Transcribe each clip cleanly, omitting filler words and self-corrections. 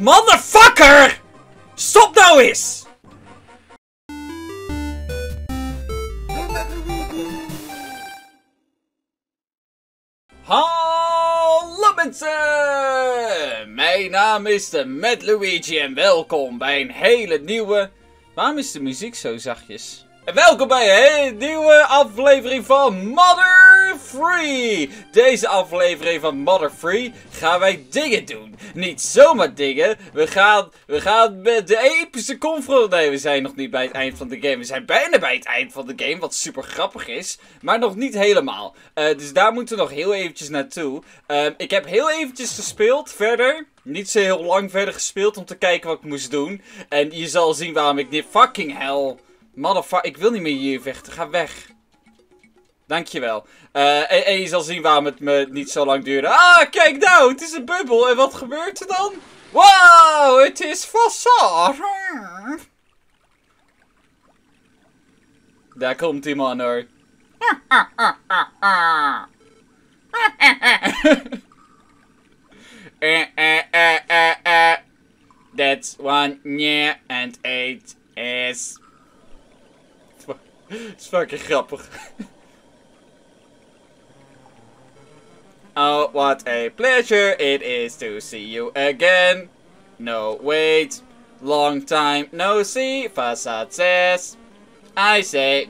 Motherfucker! Stop nou eens! Hallo mensen! Mijn naam is TheMattLuigi en welkom bij een hele nieuwe... Waarom is de muziek zo zachtjes? En welkom bij een hele nieuwe aflevering van MOTHER 3! Deze aflevering van MOTHER 3 gaan wij dingen doen. Niet zomaar dingen. We gaan met de epische confrontatie. Nee, we zijn nog niet bij het eind van de game. We zijn bijna bij het eind van de game, wat super grappig is. Maar nog niet helemaal. Dus daar moeten we nog heel eventjes naartoe. Ik heb heel eventjes gespeeld verder. Niet zo heel lang verder gespeeld om te kijken wat ik moest doen. En je zal zien waarom ik dit... Fucking hell... Motherfucker, ik wil niet meer hier vechten. Ga weg. Dankjewel. En je zal zien waarom het me niet zo lang duurde. Ah, kijk nou, het is een bubbel. En wat gebeurt er dan? Wow, het is Fassad. Daar komt die man hoor. That's one year and eight is... Het is fucking grappig. Oh, what a pleasure it is to see you again. No, wait. Long time no see, Fassad says. I say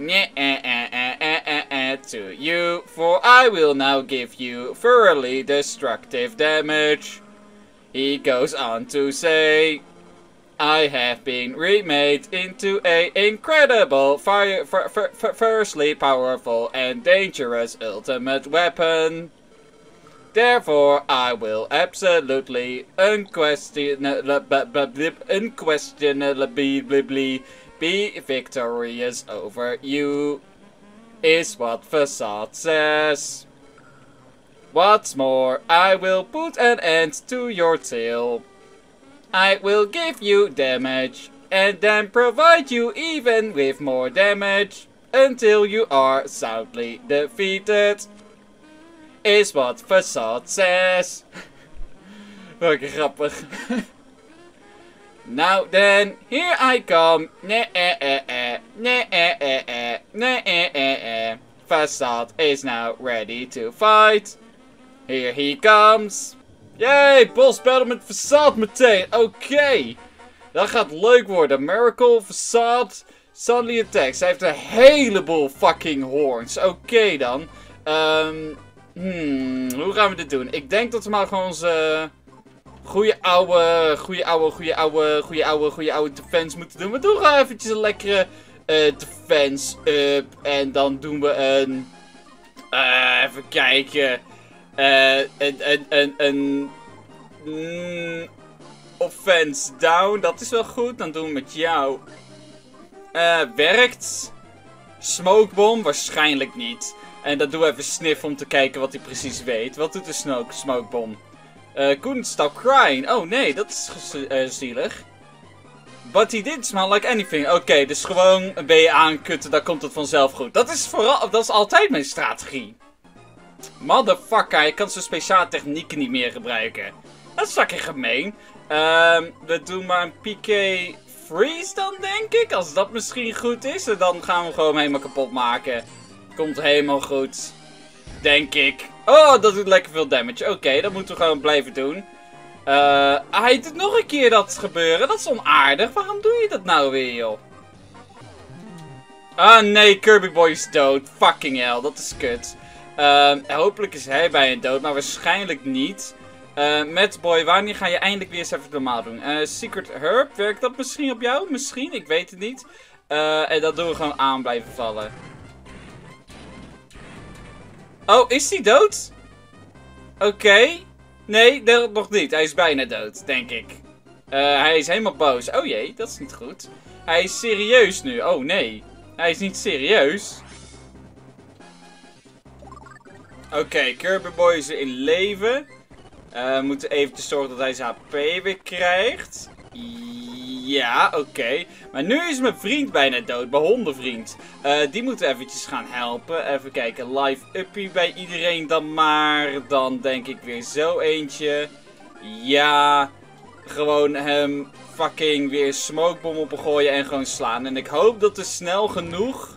to you, for I will now give you thoroughly destructive damage. He goes on to say... I have been remade into an incredible, fiercely powerful and dangerous ultimate weapon. Therefore, I will absolutely, unquestionably be victorious over you, is what Fassad says. What's more, I will put an end to your tale. I will give you damage, and then provide you even with more damage, until you are soundly defeated, is what Fassad says. Fucking grappig. Now then, here I come, Fassad is now ready to fight. Here he comes. Yay, boss battle met Fassad meteen. Oké. Dat gaat leuk worden. Miracle, Fassad, suddenly attacks. Hij heeft een heleboel fucking horns. Oké dan. Hoe gaan we dit doen? Ik denk dat we maar gewoon onze goede oude defense moeten doen. We doen gewoon eventjes een lekkere defense up. En dan doen we een... even kijken... offense down, dat is wel goed. Dan doen we met jou. Werkt. Smokebomb? Waarschijnlijk niet. En dat doen we even sniffen om te kijken wat hij precies weet. Wat doet de smokebomb? Couldn't stop crying. Oh nee, dat is zielig. But he did smell like anything. Oké, dus gewoon een BA aankutten, dan komt het vanzelf goed. Dat is altijd mijn strategie. Motherfucker, ik kan zijn speciale technieken niet meer gebruiken. Dat is fucking gemeen. We doen maar een PK freeze dan, denk ik. Als dat misschien goed is. En dan gaan we hem gewoon helemaal kapot maken. Komt helemaal goed. Denk ik. Oh, dat doet lekker veel damage. Oké, dat moeten we gewoon blijven doen. Hij doet nog een keer dat gebeuren. Dat is onaardig. Waarom doe je dat nou weer, joh? Ah, nee. Kirby Boy is dood. Fucking hell. Dat is kut. Hopelijk is hij bij een dood, maar waarschijnlijk niet. Madboy, wanneer ga je eindelijk weer eens even normaal doen? Secret Herb, werkt dat misschien op jou? Misschien, ik weet het niet. En dat doen we gewoon aan blijven vallen. Oh, is hij dood? Oké. Nee, nog niet. Hij is bijna dood, denk ik. Hij is helemaal boos. Oh jee, dat is niet goed. Hij is serieus nu. Oh nee, hij is niet serieus. Oké, Kirby Boy is in leven. We moeten eventjes zorgen dat hij zijn HP weer krijgt. Ja, oké. Maar nu is mijn vriend bijna dood, mijn hondenvriend. Die moeten we eventjes gaan helpen. Even kijken, live uppie bij iedereen dan maar. Dan denk ik weer zo eentje. Ja, gewoon hem fucking weer smokebom op gooien en gewoon slaan. En ik hoop dat er snel genoeg...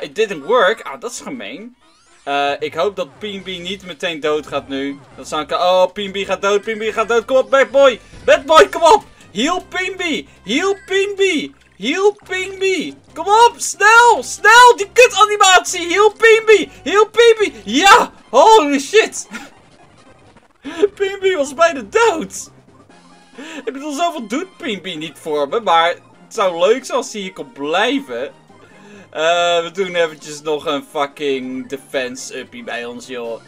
it didn't work. Ah, dat is gemeen. Ik hoop dat Pimby niet meteen dood gaat nu. Dat zou ik... Oh, Pimby gaat dood, Pimby gaat dood. Kom op, Madboy. Madboy, kom op. Heal Pimby. Heal Pimby. Heal Pimby. Kom op, snel. Snel, die kutanimatie. Heal Pimby. Heal Pimby. Ja, holy shit. Pimby was bijna dood. Ik bedoel, zoveel doet Pimby niet voor me. Maar het zou leuk zijn als hij hier kon blijven. We doen eventjes nog een fucking defense uppie bij ons, joh.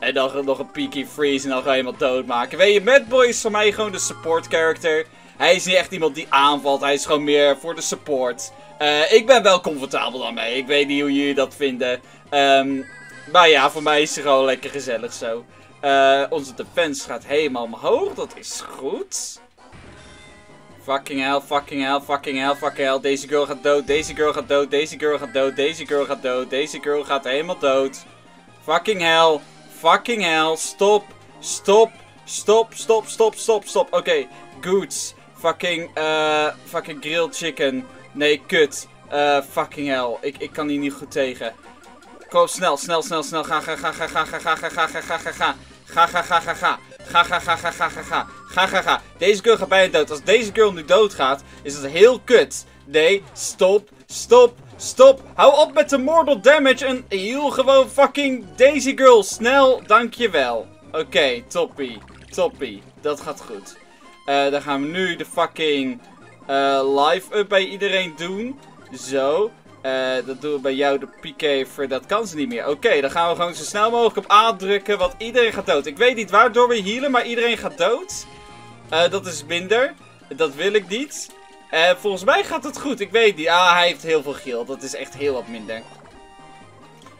En dan nog een PK freeze en dan ga je iemand doodmaken. Weet je, Madboy is voor mij gewoon de support character. Hij is niet echt iemand die aanvalt, hij is gewoon meer voor de support. Ik ben wel comfortabel daarmee, ik weet niet hoe jullie dat vinden. Maar ja, voor mij is hij gewoon lekker gezellig zo. Onze defense gaat helemaal omhoog, dat is goed. Fucking hell, fucking hell, fucking hell, fucking hell. Deze girl gaat dood, deze girl gaat dood, deze girl gaat dood, deze girl gaat dood, deze girl gaat helemaal dood. Fucking hell, fucking hell. Stop, stop, stop, stop, stop, stop, stop. Oké, goods. Fucking, fucking grilled chicken. Nee, kut. Fucking hell. Ik kan hier niet goed tegen. Kom op, snel, snel, snel, snel. Ga, ga, ga, ga, ga, ga, ga, ga, ga, ga, ga, ga. Ga, ga, ga, ga, ga. Ga, ga, ga, ga, ga, ga, ga. Ga, ga, ga. Deze girl gaat bijna dood. Als deze girl nu dood gaat, is dat heel kut. Nee, stop, stop, stop. Hou op met de mortal damage en heal gewoon fucking deze girl. Snel, dankjewel. Oké, toppie, toppie. Dat gaat goed. Dan gaan we nu de fucking live-up bij iedereen doen. Zo. Dat doen we bij jou, de PK voor dat kan ze niet meer. Oké, dan gaan we gewoon zo snel mogelijk op A drukken, want iedereen gaat dood. Ik weet niet waardoor we healen, maar iedereen gaat dood. Dat is minder. Dat wil ik niet. Volgens mij gaat het goed, ik weet niet. Ah, hij heeft heel veel geel. Dat is echt heel wat minder.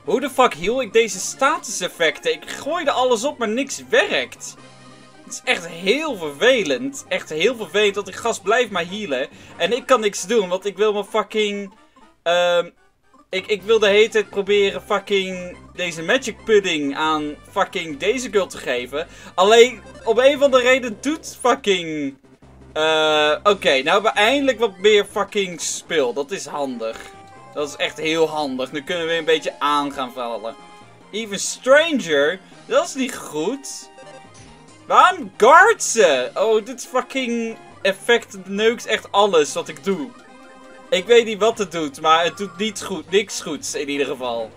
Hoe de fuck heal ik deze status effecten? Ik gooide alles op, maar niks werkt. Het is echt heel vervelend. Echt heel vervelend dat ik gast blijft maar healen. En ik kan niks doen, want ik wil mijn fucking... Ik wil de hele tijd proberen fucking deze magic pudding aan fucking deze girl te geven. Alleen, om een van de redenen doet fucking... Oké, nou hebben we eindelijk wat meer fucking spul. Dat is handig. Dat is echt heel handig. Nu kunnen we een beetje aan gaan vallen. Even stranger? Dat is niet goed. Waarom guard ze? Oh, dit fucking effect neukt echt alles wat ik doe. Ik weet niet wat het doet, maar het doet niets goed, niks goeds in ieder geval.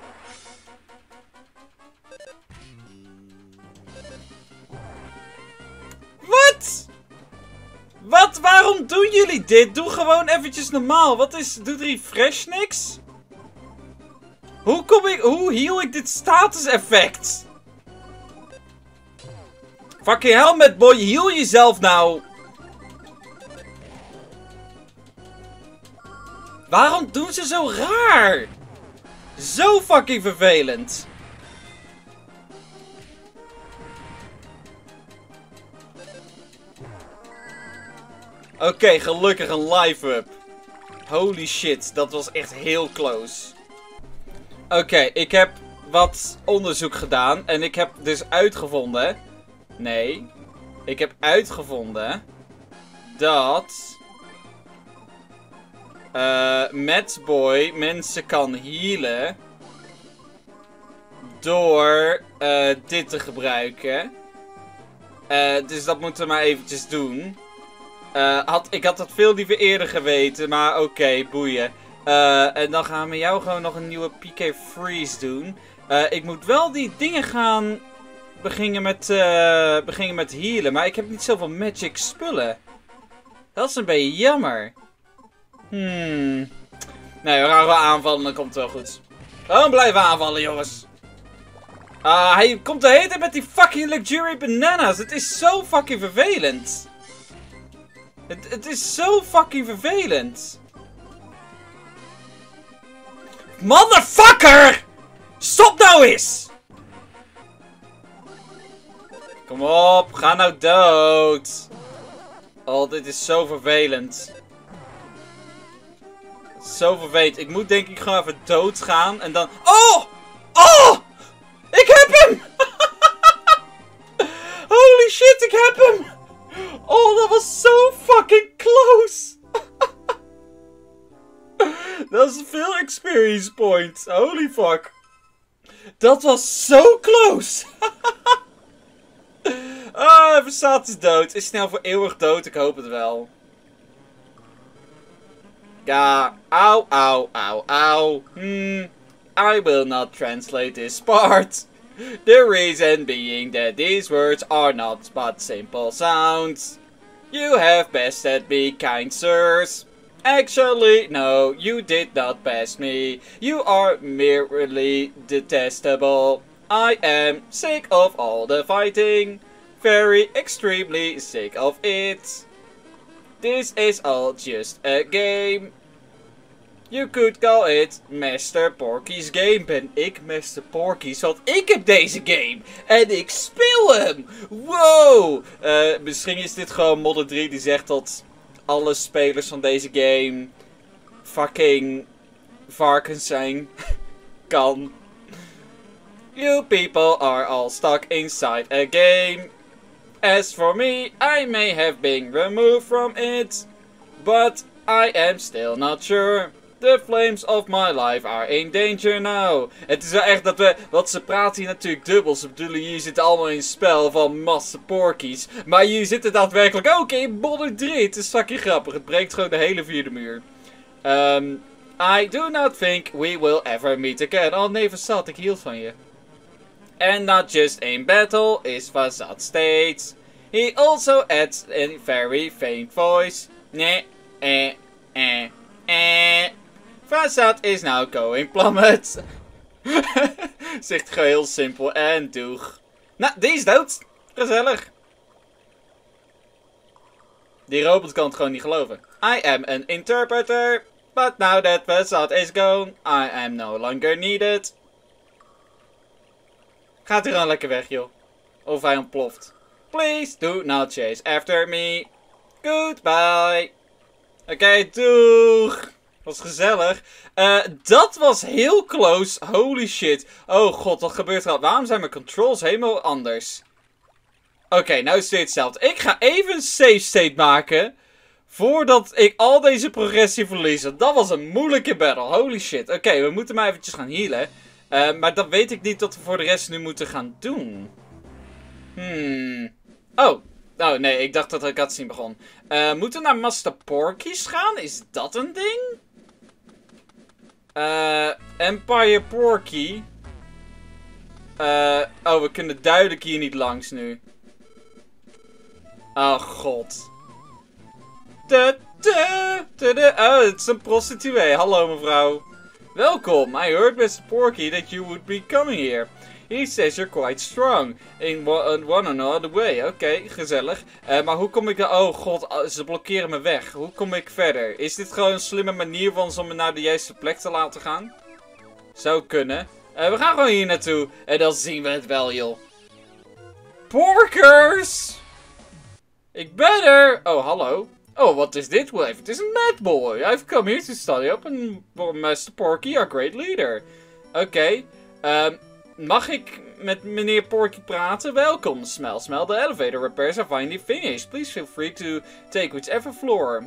Wat? Wat? Waarom doen jullie dit? Doe gewoon eventjes normaal. Wat is... Doet refresh niks? Hoe kom ik... Hoe heal ik dit status effect? Fucking hell, Madboy, heal jezelf nou. Waarom doen ze zo raar? Zo fucking vervelend. Oké, gelukkig een live-up. Holy shit, dat was echt heel close. Oké, ik heb wat onderzoek gedaan. En ik heb dus uitgevonden... Nee. Ik heb uitgevonden... dat... Madboy mensen kan healen door dit te gebruiken. Dus dat moeten we maar eventjes doen. Ik had dat veel liever eerder geweten, maar oké, boeien. En dan gaan we jou gewoon nog een nieuwe PK freeze doen. Ik moet wel die dingen gaan beginnen met healen, maar ik heb niet zoveel magic spullen. Dat is een beetje jammer. Nee, we gaan wel aanvallen, dan komt het wel goed. Gewoon blijven aanvallen, jongens. Hij komt de hele tijd met die fucking luxury bananas. Het is zo fucking vervelend. Het is zo fucking vervelend. Motherfucker! Stop nou eens! Kom op, ga nou dood. Oh, dit is zo vervelend. Zoveel weet. Ik moet denk ik gewoon even dood gaan en dan... Oh! Oh! Ik heb hem! Holy shit, ik heb hem! Oh, dat was Dat is veel experience points. Holy fuck. Dat was zo close. Ah, Fassad is dood. Is snel voor eeuwig dood? Ik hoop het wel. Ja, au, au, au, au. I will not translate this part. The reason being that these words are not but simple sounds. You have bested me, kind sirs. Actually, no, you did not best me. You are merely detestable. I am sick of all the fighting. Very extremely sick of it. This is all just a game. You could call it Master Porky's Game. Ben ik Master Porky's? Want ik heb deze game. En ik speel hem. Wow. Misschien is dit gewoon Modder 3 die zegt dat alle spelers van deze game fucking varkens zijn. Kan. You people are all stuck inside a game. As for me, I may have been removed from it. But I am still not sure. The flames of my life are in danger now. Het is wel echt dat we... Want ze praten hier natuurlijk dubbel. Ze bedoelen, jullie zitten allemaal in het spel van Master Porky's. Maar jullie zitten daadwerkelijk ook in Modder 3. Het is fucking grappig. Het breekt gewoon de hele vierde muur. I do not think we will ever meet again. Oh nee, Fassad, ik hield van je. And not just in battle is Fassad states. He also adds in very faint voice. Nee, Fassad is now going plummet. Zegt gewoon heel simpel en doeg. Nou, die is dood. Gezellig. Die robot kan het gewoon niet geloven. I am an interpreter. But now that Fassad is gone, I am no longer needed. Gaat hij gewoon lekker weg, joh. Of hij ontploft. Please do not chase after me. Goodbye. Oké, doeg. Was gezellig. Dat was heel close. Holy shit. Oh god, wat gebeurt er al? Waarom zijn mijn controls helemaal anders? Oké, nou is het weer hetzelfde. Ik ga even een save state maken. Voordat ik al deze progressie verlies. Dat was een moeilijke battle. Holy shit. Oké, we moeten maar eventjes gaan healen. Maar dan weet ik niet wat we voor de rest nu moeten gaan doen. Oh. Oh nee, ik dacht dat ik had zien begon. Moeten we naar Master Porky's gaan? Is dat een ding? Empire Porky. Oh, we kunnen duidelijk hier niet langs nu. Oh god. Oh, het is een prostituee. Hallo mevrouw. Welkom, I heard Mr. Porky that you would be coming here. He says you're quite strong in one another way. Oké, gezellig. Maar hoe kom ik... Oh god, ze blokkeren me weg. Hoe kom ik verder? Is dit gewoon een slimme manier van ze om me naar de juiste plek te laten gaan? Zou kunnen. We gaan gewoon hier naartoe. En dan zien we het wel, joh. Porkers! Ik ben er! Oh, hallo. Oh, what is this wave? It is a Madboy. I've come here to study up and Master Porky, our great leader. Oké. Mag ik met meneer Porky praten? Welkom, smell. The elevator repairs are finally finished. Please feel free to take whichever floor.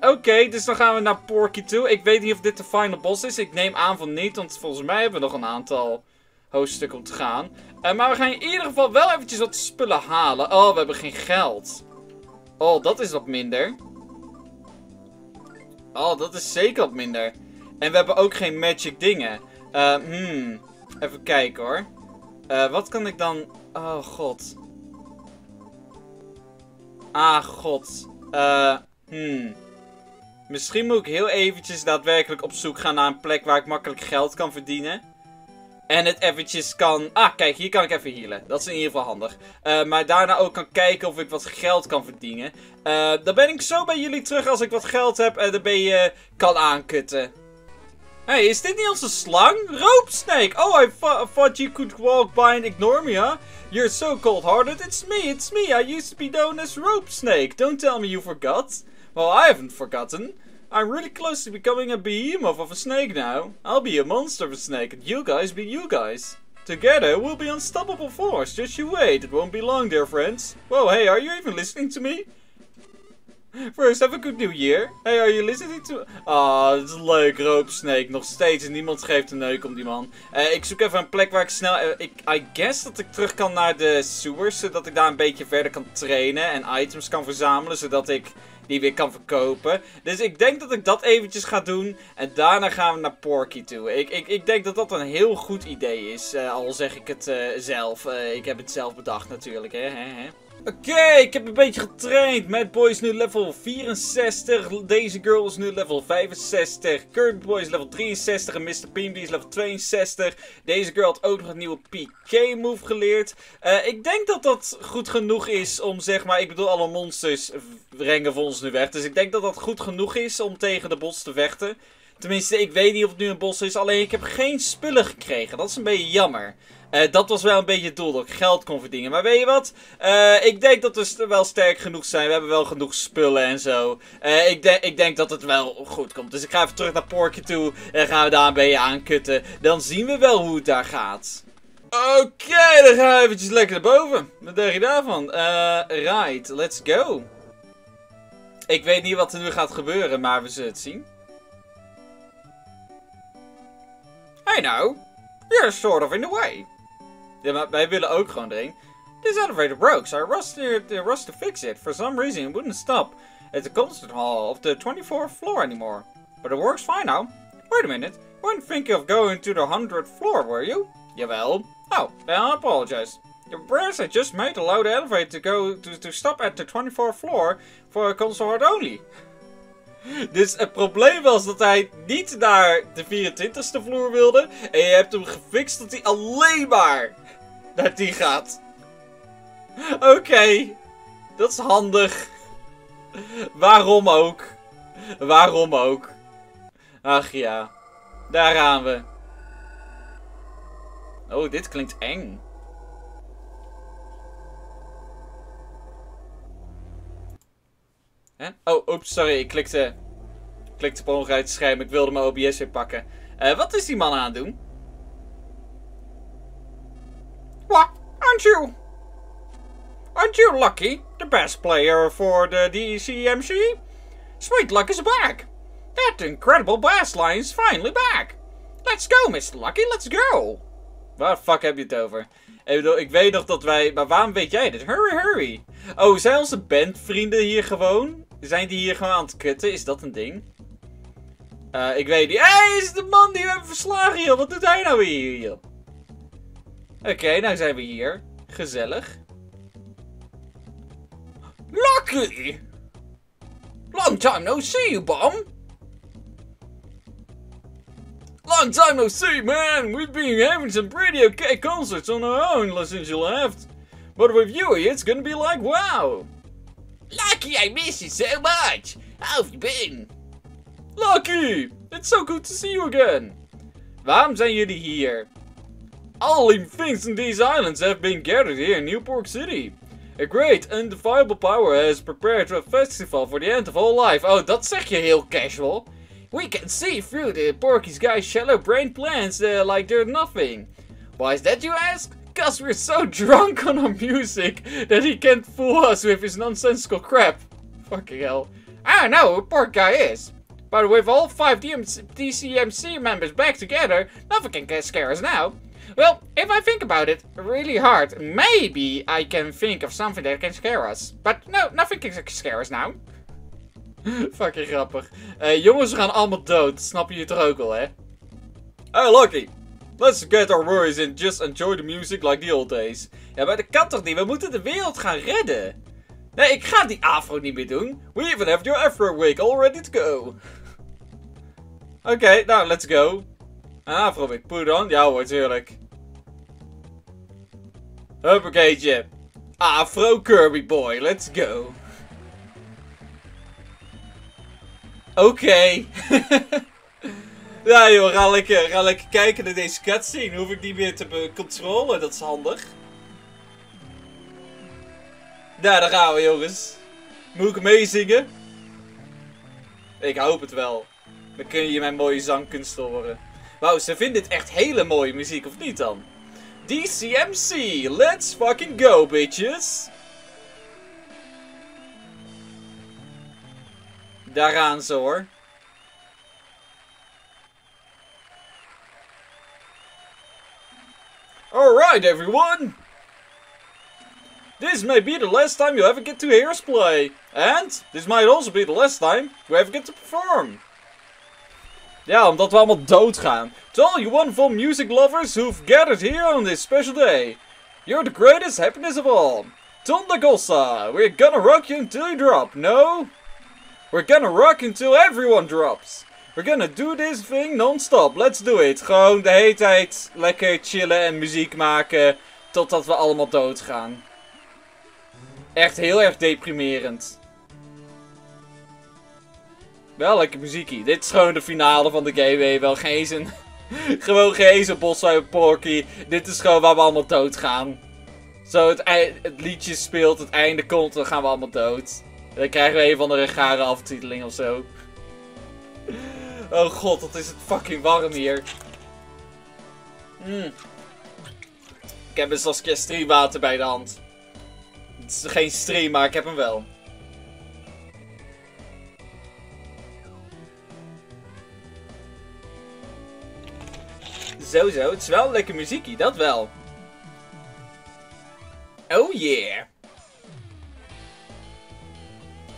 Oké, dus dan gaan we naar Porky toe. Ik weet niet of dit de final boss is. Ik neem aan van niet, want volgens mij hebben we nog een aantal hoofdstukken om te gaan. Maar we gaan in ieder geval wel eventjes wat spullen halen. Oh, we hebben geen geld. Oh, dat is wat minder. Oh, dat is zeker wat minder. En we hebben ook geen magic dingen. Even kijken hoor. Wat kan ik dan... Oh, god. Ah, god. Misschien moet ik heel eventjes daadwerkelijk op zoek gaan naar een plek waar ik makkelijk geld kan verdienen. En het eventjes kan... Ah, kijk, hier kan ik even healen. Dat is in ieder geval handig. Maar daarna ook kan kijken of ik wat geld kan verdienen. Dan ben ik zo bij jullie terug als ik wat geld heb en dan ben je... kan aankutten. Hey, is dit niet onze slang? Ropesnake! Oh, I thought you could walk by and ignore me, huh? You're so cold-hearted. It's me. I used to be known as Ropesnake. Don't tell me you forgot. Well, I haven't forgotten. I'm really close to becoming a behemoth of a snake now. I'll be a monster of a snake, and you guys be you guys. Together, we'll be unstoppable force. Just you wait. It won't be long, dear friends. Whoa, hey, are you even listening to me? First, have a good new year. Hey, are you listening to... Ah, dat is leuk, Ropesnake. Nog steeds. Niemand geeft een neuk om die man. Ik zoek even een plek waar ik snel... I guess dat ik terug kan naar de sewers. Zodat ik daar een beetje verder kan trainen. En items kan verzamelen. Zodat ik die weer kan verkopen. Dus ik denk dat ik dat eventjes ga doen. En daarna gaan we naar Porky toe. Ik denk dat dat een heel goed idee is. Al zeg ik het zelf. Ik heb het zelf bedacht natuurlijk. Hè? Oké, ik heb een beetje getraind. Madboy is nu level 64. Deze girl is nu level 65. Kirby Boy is level 63. En Mr. Pimby is level 62. Deze girl had ook nog een nieuwe PK move geleerd. Ik denk dat dat goed genoeg is om, zeg maar... Ik bedoel, alle monsters brengen voor ons nu weg. Dus ik denk dat dat goed genoeg is om tegen de boss te vechten. Tenminste, ik weet niet of het nu een boss is. Alleen, ik heb geen spullen gekregen. Dat is een beetje jammer. Dat was wel een beetje het doel, dat ik geld kon verdienen. Maar weet je wat? Ik denk dat we wel sterk genoeg zijn. We hebben wel genoeg spullen en zo. Ik denk dat het wel goed komt. Dus ik ga even terug naar Porky toe. En gaan we daar een beetje aankutten. Dan zien we wel hoe het daar gaat. Oké, dan gaan we eventjes lekker naar boven. Wat denk je daarvan? Right, let's go. Ik weet niet wat er nu gaat gebeuren, maar we zullen het zien. Hey nou, you're sort of in the way. Ja, maar wij willen ook gewoon erin. This elevator broke, so I rushed to fix it. For some reason, it wouldn't stop at the concert hall of the 24th floor anymore. But it works fine now. Wait a minute, you weren't thinking of going to the 100th floor, were you? Jawel. Oh, then I apologize. The repairs I just made allowed the elevator to go to stop at the 24th floor for a concert only. Dus het probleem was dat hij niet naar de 24e vloer wilde. En je hebt hem gefixt dat hij alleen maar naar die gaat. Oké. Dat is handig. Waarom ook? Waarom ook? Ach ja. Daar gaan we. Oh, dit klinkt eng. Huh? Oh, oeps, sorry, ik klikte op ongeveer het scherm. Ik wilde mijn OBS weer pakken. Wat is die man aan het doen? What? Aren't you lucky? The best player for the DCMC? Sweet luck is back! That incredible bass line is finally back! Let's go, Mr. Lucky, let's go! Waar de fuck heb je het over? Ik bedoel, ik weet nog dat wij... Maar waarom weet jij dit? Hurry, hurry! Oh, zijn onze bandvrienden hier gewoon? Zijn die hier gewoon aan het kutten? Is dat een ding? Ik weet niet... Hey, is het de man die we hebben verslagen hier? Wat doet hij nou hier? Oké, nou zijn we hier. Gezellig. Lucky! Long time no see, you bum! Long time no see, man! We've been having some pretty okay concerts on our own since you left. But with you here, it's gonna be like wow! Lucky, I miss you so much! How have you been? Lucky! It's so good to see you again! Waarom zijn jullie hier? All living things in these islands have been gathered here in New Pork City. A great, undefinable power has prepared a festival for the end of all life. Oh, dat zeg je heel casual. We can see through the Porky's guy's shallow brain plans like they're nothing. Why is that, you ask? Cause we're so drunk on our music that he can't fool us with his nonsensical crap. Fucking hell. I don't know who Pork guy is. But with all 5 DCMC members back together, nothing can scare us now. Well, if I think about it really hard, maybe I can think of something that can scare us. But no, nothing can scare us now. Fucking grappig. Jongens, we gaan allemaal dood. Snap je het toch ook wel, hè? Hey, Lucky. Let's get our worries and just enjoy the music like the old days. Ja, maar dat kan toch niet? We moeten de wereld gaan redden. Nee, ik ga die afro niet meer doen. We even have your afro wig all ready to go. Oké, nou, let's go. Een afro wig. Put it on. Ja hoor, tuurlijk. Huppakeetje. Afro Kirby Boy. Let's go. Oké. Ja joh, ga lekker kijken naar deze cutscene. Hoef ik niet meer te controleren, dat is handig. Nou, daar gaan we jongens. Moet ik meezingen? Ik hoop het wel. Dan kun je mijn mooie zangkunst horen. Wauw, ze vinden dit echt hele mooie muziek, of niet dan? DCMC, let's fucking go bitches. Daaraan zo hoor. Alright everyone! This may be the last time you ever get to hear us play. And this might also be the last time you ever get to perform. Ja, omdat we allemaal doodgaan. To all you wonderful music lovers who've gathered here on this special day. You're the greatest happiness of all. Tonda Gossa, we're gonna rock you until you drop, no? We're gonna rock until everyone drops. We're gonna do this thing non-stop, let's do it. Gewoon de hele tijd lekker chillen en muziek maken totdat we allemaal doodgaan. Echt heel erg deprimerend. Wel lekker muziekie. Dit is gewoon de finale van de game, wel geen eens een... gewoon geen eens een bos van Porky. Dit is gewoon waar we allemaal doodgaan. Zo, het liedje speelt, het einde komt, dan gaan we allemaal dood. En dan krijgen we een van de rare aftiteling of zo. Oh god, wat is het fucking warm hier. Mm. Ik heb eens als keer streamwater bij de hand. Het is geen stream, maar ik heb hem wel. Sowieso, het is wel lekker muziekie, dat wel. Oh yeah.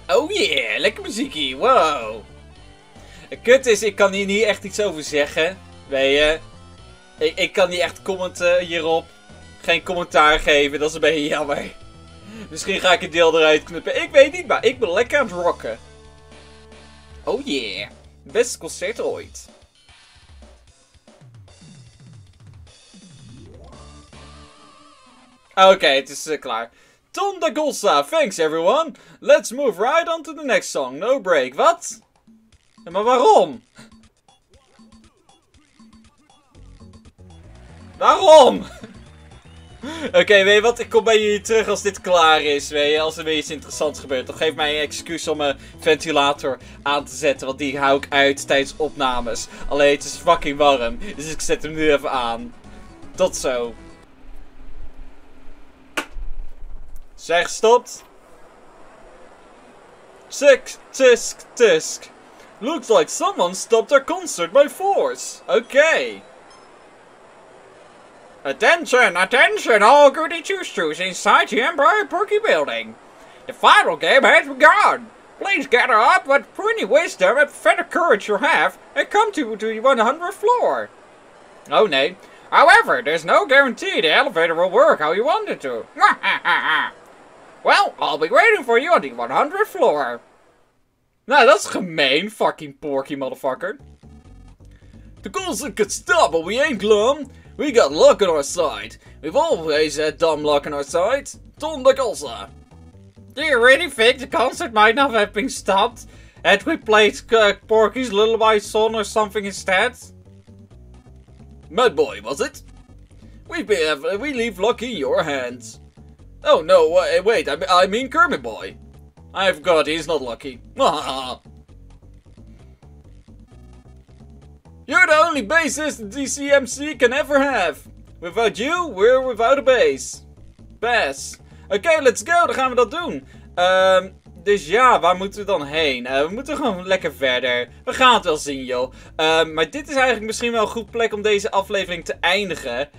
Oh yeah, lekker muziekie, wow. Het kut is, ik kan hier niet echt iets over zeggen. Weet je. Ik kan niet echt commenten hierop. Geen commentaar geven, dat is een beetje jammer. Misschien ga ik het deel eruit knippen. Ik weet niet, maar ik ben lekker aan het rocken. Oh yeah. Beste concert ooit. Okay, het is klaar. Tonda Gossa, thanks everyone. Let's move right on to the next song. No break. Wat? Maar waarom? Waarom? Oké, weet je wat? Ik kom bij jullie terug als dit klaar is, weet je? Als er weer iets interessants gebeurt. Dan geef mij een excuus om mijn ventilator aan te zetten. Want die hou ik uit tijdens opnames. Alleen het is fucking warm. Dus ik zet hem nu even aan. Tot zo. Zijn gestopt. Tisk, tisk, tisk. Looks like someone stopped our concert by force. Okay. Attention, attention, all goody two-shoes inside the Empire Porky building. The final game has begun. Please gather up what puny wisdom and feather courage you have and come to the 100th floor. Oh, nee. However, there's no guarantee the elevator will work how you want it to. Well, I'll be waiting for you on the 100th floor. Nou, dat is gemeen, fucking Porky motherfucker. The concert could stop, but we ain't glum. We got luck on our side. We've always had dumb luck on our side. Tonda Gossa. Do you really think the concert might not have been stopped? Had we played Porky's Lullaby Song or something instead? Madboy, was it? We leave luck in your hands. Oh no, wait, I mean Kirby Boy. I forgot, he's not lucky. You're the only bassist the DCMC can ever have. Without you, we're without a bass. Bass. Oké, let's go, dan gaan we dat doen. Dus ja, waar moeten we dan heen? We moeten gewoon lekker verder. We gaan het wel zien, joh. Maar dit is eigenlijk misschien wel een goed plek om deze aflevering te eindigen.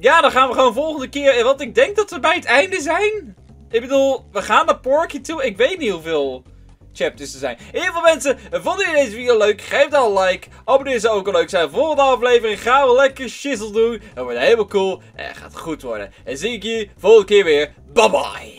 Ja, dan gaan we gewoon volgende keer... Want ik denk dat we bij het einde zijn. Ik bedoel, we gaan naar Porky toe. Ik weet niet hoeveel chapters er zijn. In ieder geval mensen, vonden jullie deze video leuk? Geef dan een like. Abonneer zou ook al leuk zijn. Volgende aflevering gaan we lekker shizzle doen. Dat wordt helemaal cool. En gaat goed worden. En zie ik je volgende keer weer. Bye bye.